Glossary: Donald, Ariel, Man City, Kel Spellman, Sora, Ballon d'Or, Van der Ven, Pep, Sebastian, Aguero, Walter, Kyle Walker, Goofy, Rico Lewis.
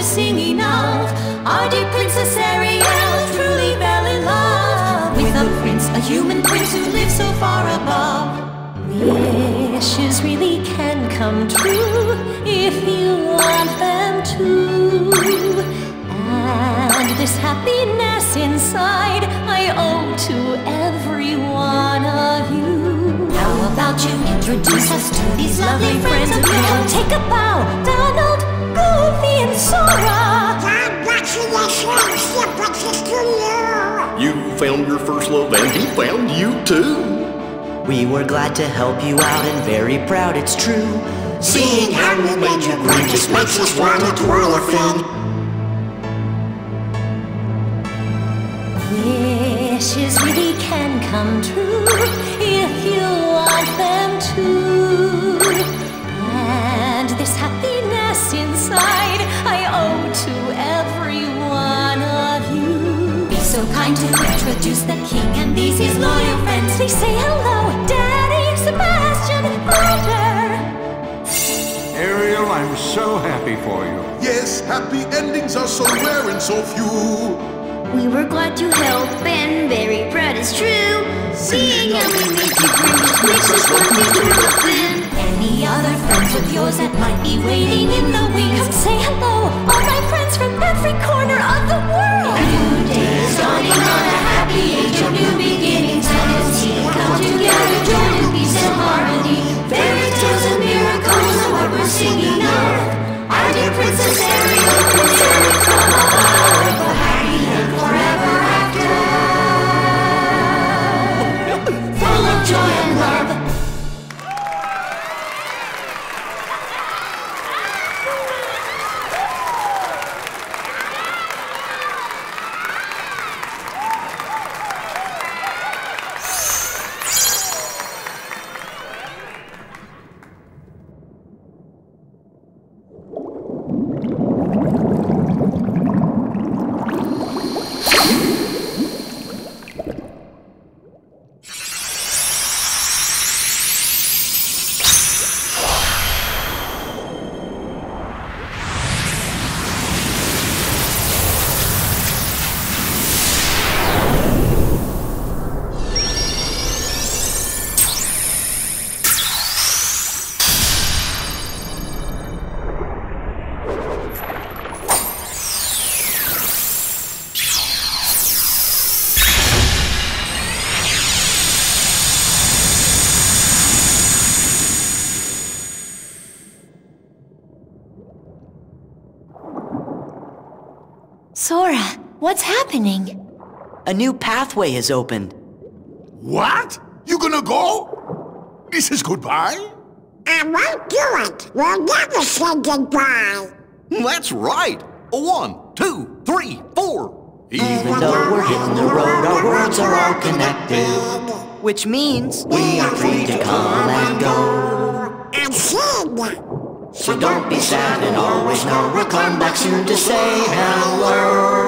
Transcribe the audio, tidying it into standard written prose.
was singing of our dear Princess Ariel, truly fell in love with a prince, a human prince who lives so far above. Wishes really can come true if you want them to. And this happiness inside I owe to every one of you. How about you introduce us to these lovely friends of yours? Take a bow, Donald, Goofy, and Sora. You found your first love and he found you too. We were glad to help you out and very proud, it's true. Seeing how we made you great just makes us want to twirl a fin. Wishes really can come true if you want them to. And this happiness inside I owe to every one of you. Be so kind to introduce the king and these his loyal friends. They say hello. Sebastian, Walter! Ariel, I'm so happy for you. Yes, happy endings are so rare and so few. We were glad to help and very proud, it's true. Seeing how we make you grin makes us want to twirl a fin. Any other friends of yours that might be waiting in the wings? Come say hello, all my friends from every corner of the world. A new day is dawning on a happy age of new beginnings. And you'll see it come together, join in peace and harmony. Fairy tales and miracles are what we're singing of. Our dear Princess Ariel, consider from above. A happy end forever after, full of joy and love. Sora, what's happening? A new pathway has opened. What? You gonna go? This is goodbye? I won't do it. We'll never say goodbye. That's right. 1, 2, 3, 4. Even though we're hitting the road, our worlds are all connected. Which means we are free to come and go. And sing. So don't be sad and always know we'll come back soon to say hello.